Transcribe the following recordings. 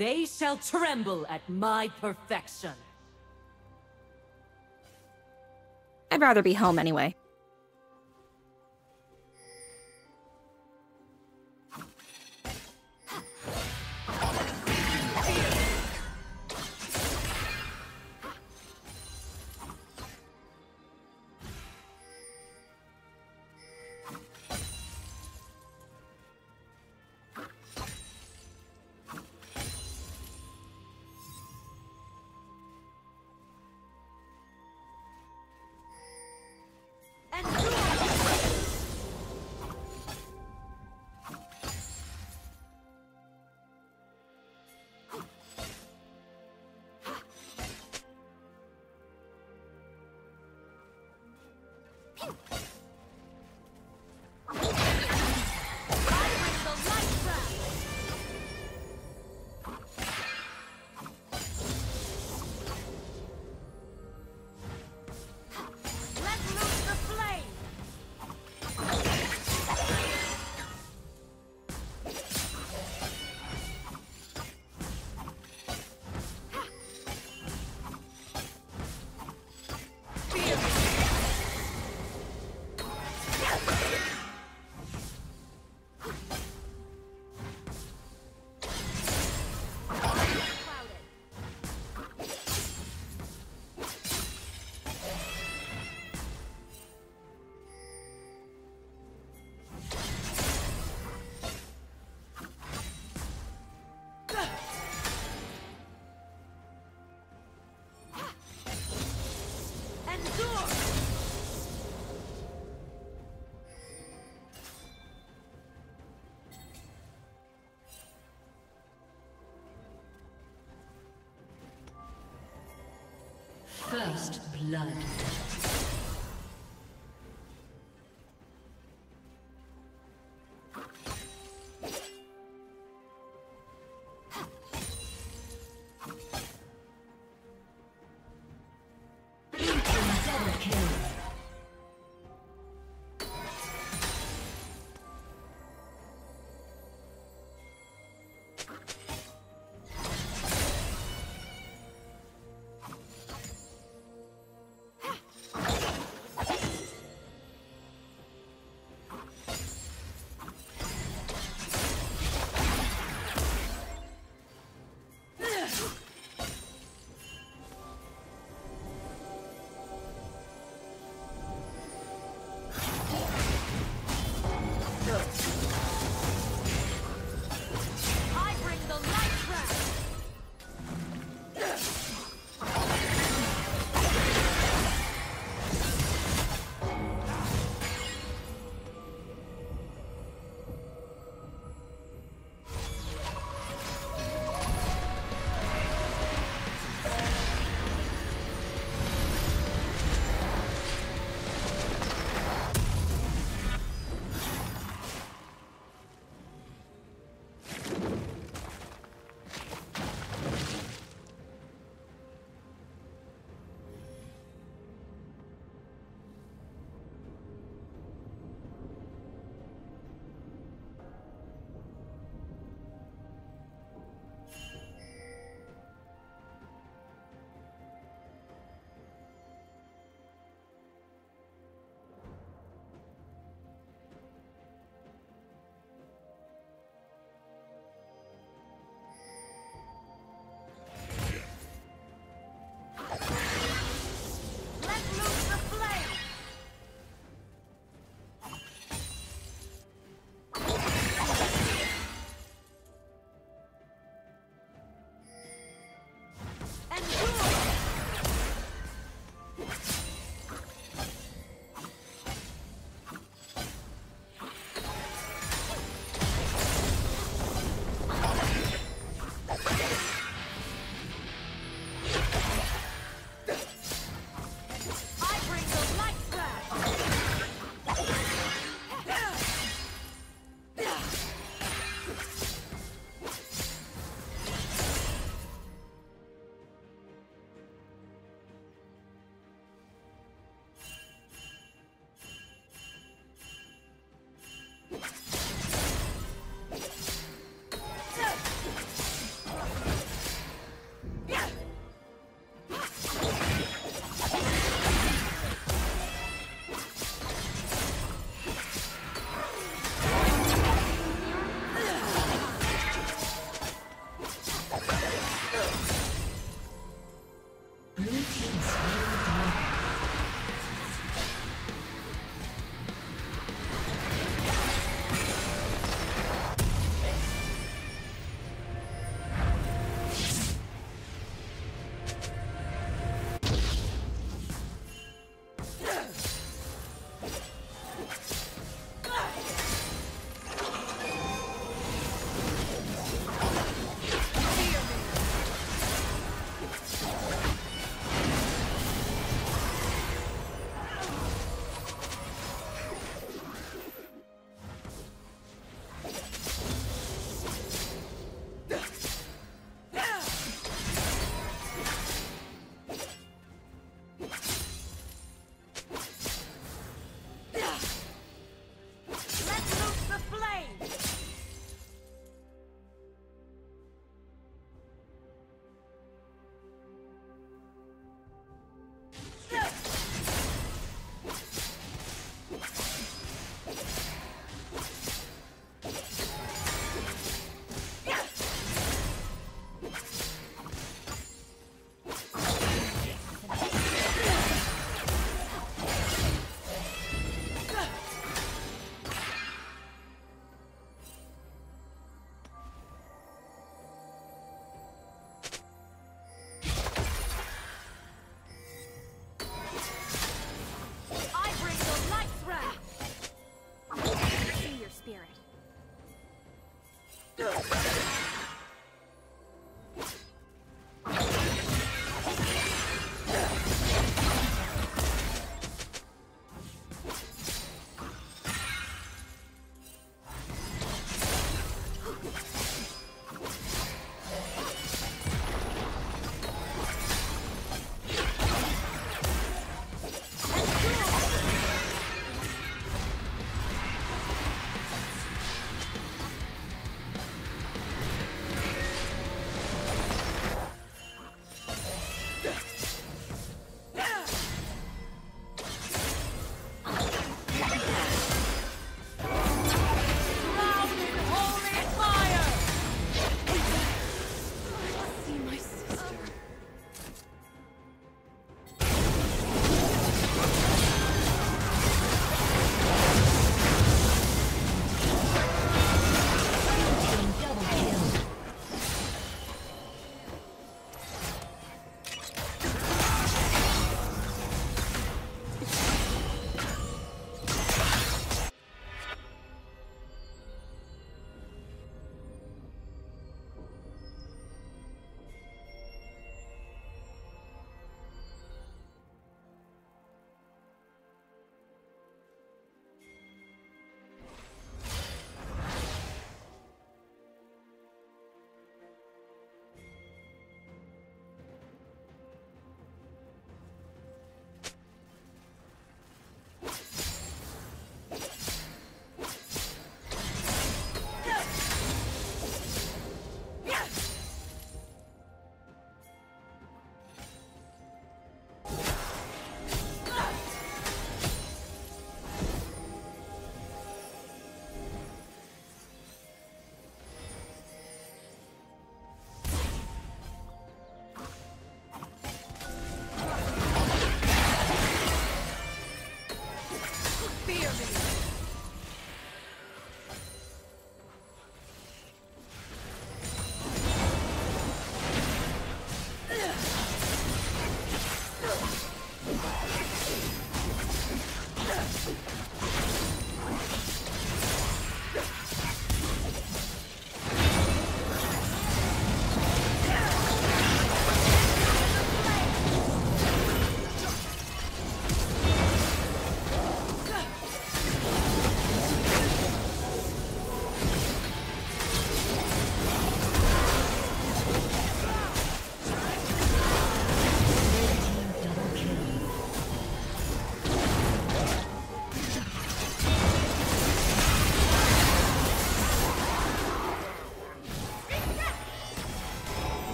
They shall tremble at my perfection. I'd rather be home anyway. First blood.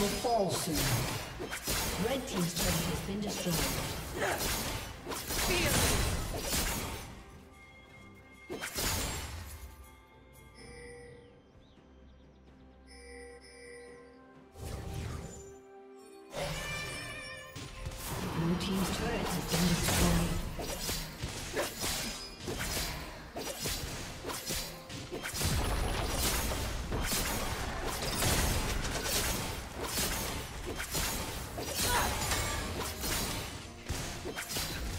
will fall soon. Red team's turret has been destroyed. Blue team's turret has been destroyed. Red team's turret has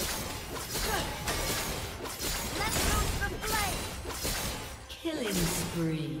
destroyed. Killing spree.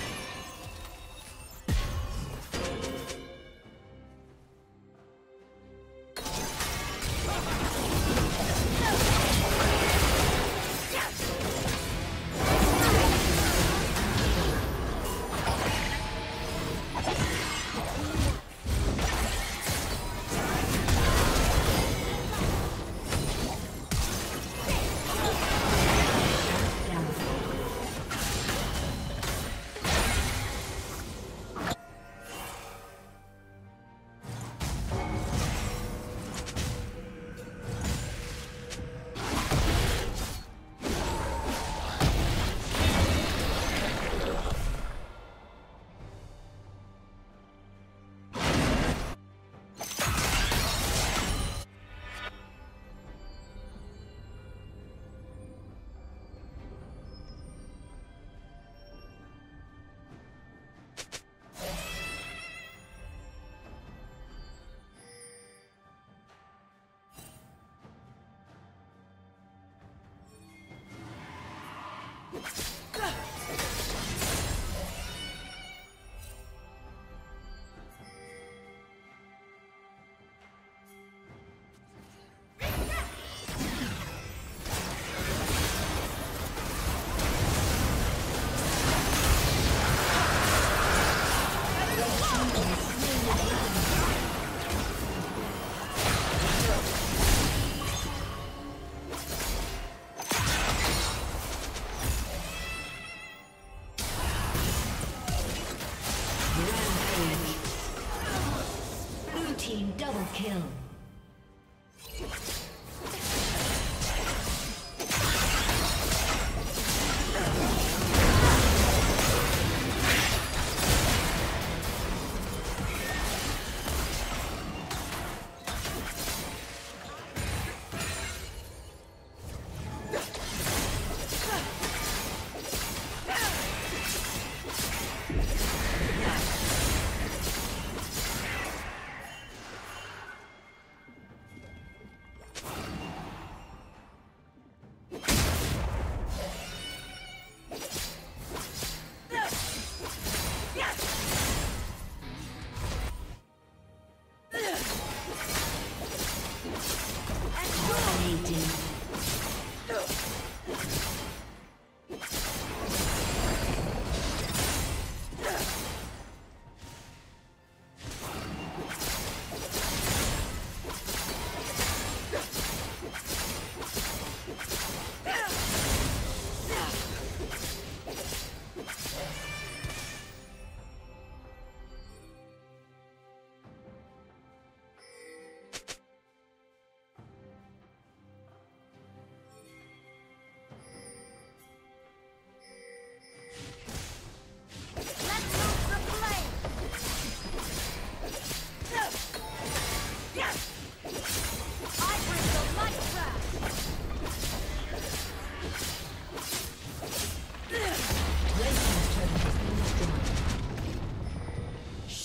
Kill.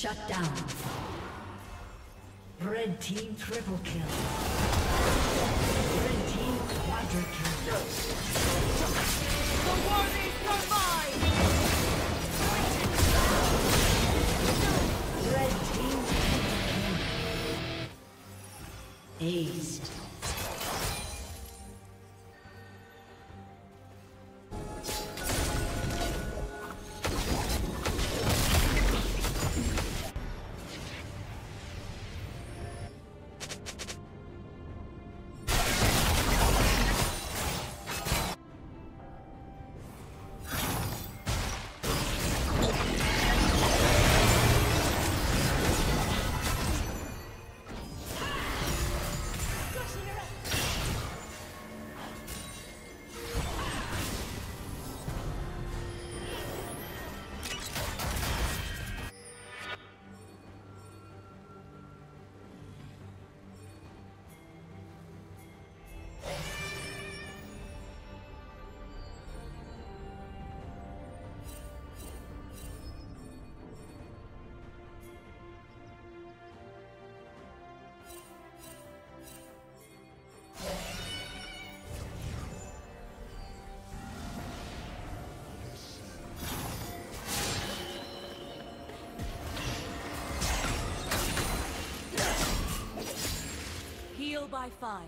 Shut down. Red team triple kill. Red team quadra kill. The war is mine! Red team triple kill. Aced. By fire.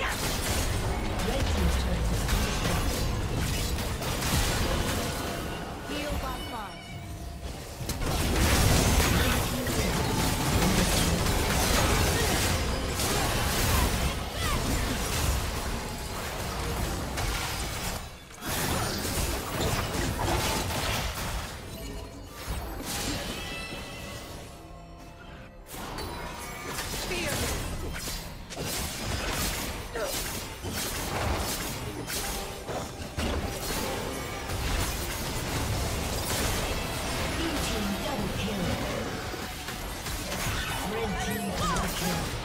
Red team's turret has been destroyed. Heal by fire. Red team's turret has been destroyed. Red team double kill.